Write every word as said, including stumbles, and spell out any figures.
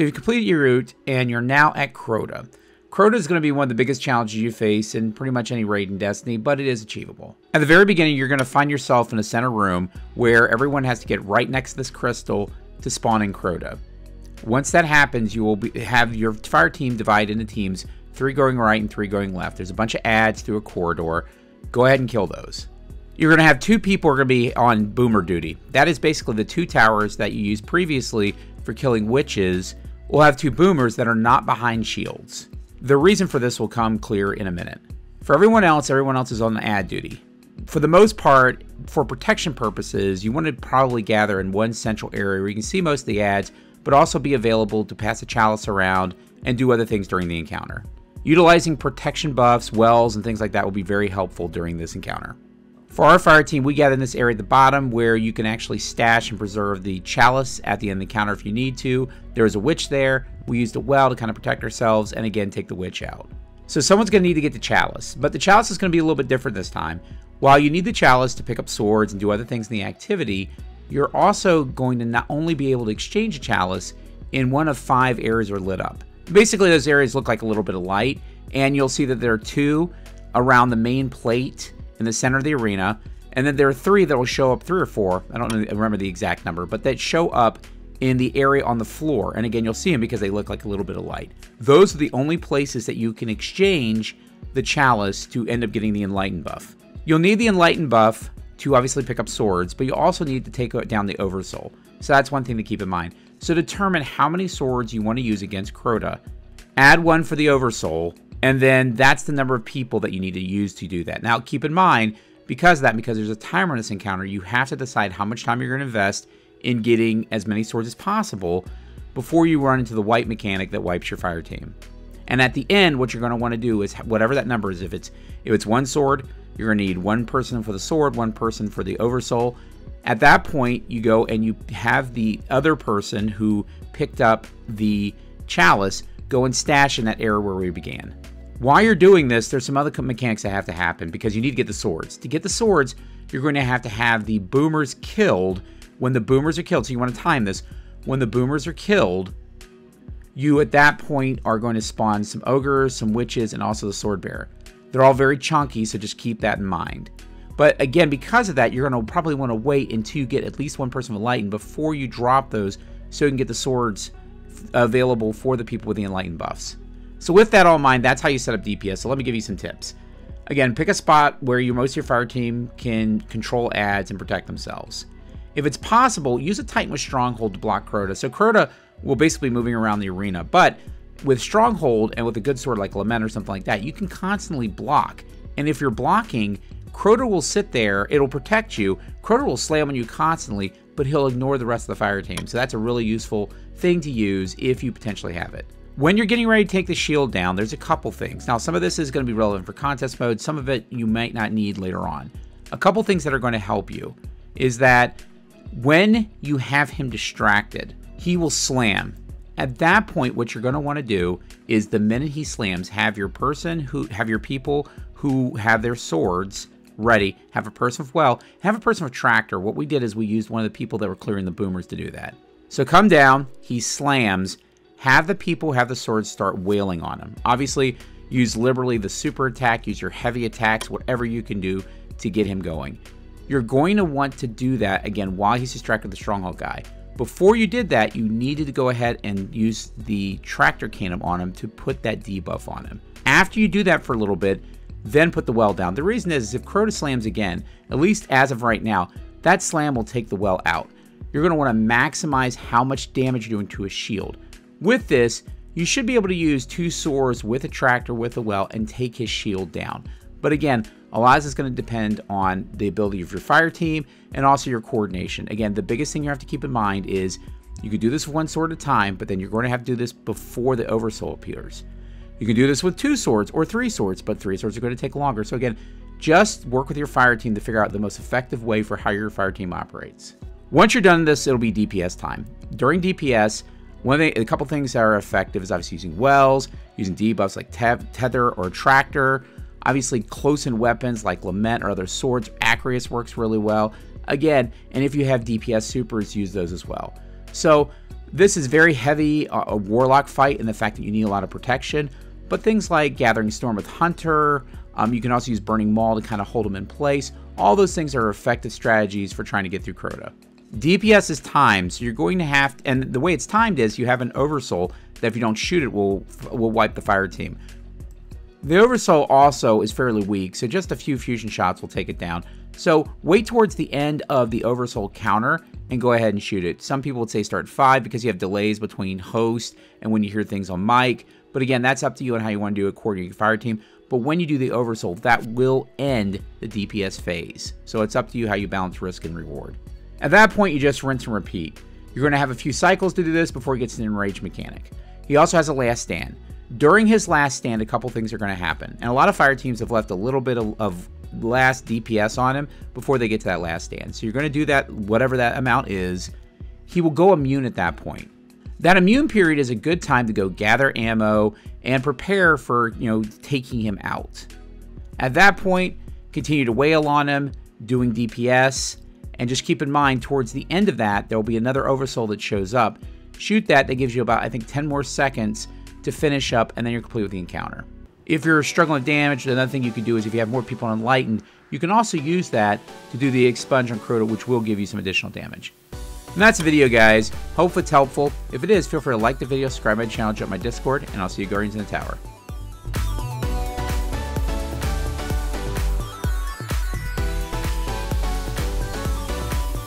So you've completed your route, and you're now at Crota. Crota is going to be one of the biggest challenges you face in pretty much any raid in Destiny, but it is achievable. At the very beginning, you're going to find yourself in a center room where everyone has to get right next to this crystal to spawn in Crota. Once that happens, you will be, have your fire team divide into teams, three going right and three going left. There's a bunch of adds through a corridor. Go ahead and kill those. You're going to have two people who are going to be on boomer duty. That is basically the two towers that you used previously for killing witches. We'll have two boomers that are not behind shields. The reason for this will come clear in a minute. For everyone else, everyone else is on the ad duty. For the most part, for protection purposes, you want to probably gather in one central area where you can see most of the ads, but also be available to pass a chalice around and do other things during the encounter. Utilizing protection buffs, wells, and things like that will be very helpful during this encounter. For our fire team, we gather in this area at the bottom where you can actually stash and preserve the chalice at the end of the encounter if you need to. There is a witch there. We used a well to kind of protect ourselves and again take the witch out. So someone's going to need to get the chalice, but the chalice is going to be a little bit different this time. While you need the chalice to pick up swords and do other things in the activity, you're also going to not only be able to exchange a chalice in one of five areas are lit up. Basically, those areas look like a little bit of light, and you'll see that there are two around the main plate in the center of the arena, and then there are three that will show up, three or four, I don't remember the exact number, but that show up in the area on the floor. And again, you'll see them because they look like a little bit of light. Those are the only places that you can exchange the chalice to end up getting the Enlightened buff. You'll need the Enlightened buff to obviously pick up swords, but you also need to take down the Oversoul. So that's one thing to keep in mind. So determine how many swords you want to use against Crota. Add one for the Oversoul, and then that's the number of people that you need to use to do that. Now, keep in mind, because of that, because there's a timer in this encounter, you have to decide how much time you're going to invest in getting as many swords as possible before you run into the wipe mechanic that wipes your fire team. And at the end, what you're going to want to do is whatever that number is. If it's, if it's one sword, you're going to need one person for the sword, one person for the Oversoul. At that point, you go and you have the other person who picked up the chalice go and stash in that area where we began. While you're doing this, there's some other mechanics that have to happen because you need to get the swords. To get the swords, you're going to have to have the boomers killed. When the boomers are killed, so you want to time this. When the boomers are killed, you at that point are going to spawn some ogres, some witches, and also the sword bearer. They're all very chunky, so just keep that in mind. But again, because of that, you're going to probably want to wait until you get at least one person enlightened before you drop those so you can get the swords available for the people with the enlightened buffs. So with that all in mind, that's how you set up D P S. So let me give you some tips. Again, pick a spot where you, most of your fire team can control adds and protect themselves. If it's possible, use a Titan with Stronghold to block Crota. So Crota will basically be moving around the arena, but with Stronghold and with a good sword like Lament or something like that, you can constantly block. And if you're blocking, Crota will sit there, it'll protect you, Crota will slam on you constantly, but he'll ignore the rest of the fire team. So that's a really useful thing to use if you potentially have it. When you're getting ready to take the shield down, there's a couple things. Now, some of this is going to be relevant for contest mode, some of it you might not need later on. A couple things that are going to help you is that when you have him distracted, he will slam. At that point, what you're going to want to do is the minute he slams, have your person who have your people who have their swords ready, have a person with well, have a person with tractor. What we did is we used one of the people that were clearing the boomers to do that. So come down, he slams, have the people have the swords start wailing on him. Obviously, use liberally the super attack, use your heavy attacks, whatever you can do to get him going. You're going to want to do that again while he's distracted the stronghold guy. Before you did that, you needed to go ahead and use the tractor cannon on him to put that debuff on him. After you do that for a little bit, then put the well down. The reason is, is if Crota slams again, at least as of right now, that slam will take the well out. You're going to want to maximize how much damage you're doing to a shield. With this, you should be able to use two swords with a tractor with a well and take his shield down. But again, a lot of this is going to depend on the ability of your fire team and also your coordination. Again, the biggest thing you have to keep in mind is you could do this with one sword at a time, but then you're going to have to do this before the Oversoul appears. You can do this with two swords or three swords, but three swords are going to take longer. So again, just work with your fire team to figure out the most effective way for how your fire team operates. Once you're done this, it'll be D P S time. During D P S, one of the, a couple things that are effective is obviously using wells, using debuffs like tether or tractor. Obviously, close-in weapons like Lament or other swords, Acrius works really well. Again, and if you have D P S supers, use those as well. So This is very heavy, uh, a warlock fight, and the fact that you need a lot of protection. But things like Gathering Storm with Hunter, um, you can also use Burning Maul to kind of hold them in place. All those things are effective strategies for trying to get through Crota. D P S is timed, so you're going to have to, and the way it's timed is you have an Oversoul that if you don't shoot it will will wipe the fire team. The Oversoul also is fairly weak, so just a few fusion shots will take it down. So wait towards the end of the Oversoul counter and go ahead and shoot it. Some people would say start five because you have delays between host and when you hear things on mic. But again, that's up to you on how you want to do it, coordinating your fire team. But when you do the Oversoul, that will end the D P S phase. So it's up to you how you balance risk and reward. At that point, you just rinse and repeat. You're going to have a few cycles to do this before he gets an enrage mechanic. He also has a last stand. During his last stand, a couple things are going to happen. And a lot of fire teams have left a little bit of, of last D P S on him before they get to that last stand. So you're going to do that, whatever that amount is. He will go immune at that point. That immune period is a good time to go gather ammo and prepare for, you know, taking him out. At that point, continue to wail on him, doing D P S, and just keep in mind towards the end of that, there'll be another Oversoul that shows up. Shoot that, that gives you about, I think, ten more seconds to finish up, and then you're complete with the encounter. If you're struggling with damage, another thing you can do is if you have more people enlightened, you can also use that to do the Expunge on Crota, which will give you some additional damage. And that's the video, guys. Hope it's helpful. If it is, feel free to like the video, subscribe to my channel, jump my Discord, and I'll see you Guardians in the Tower.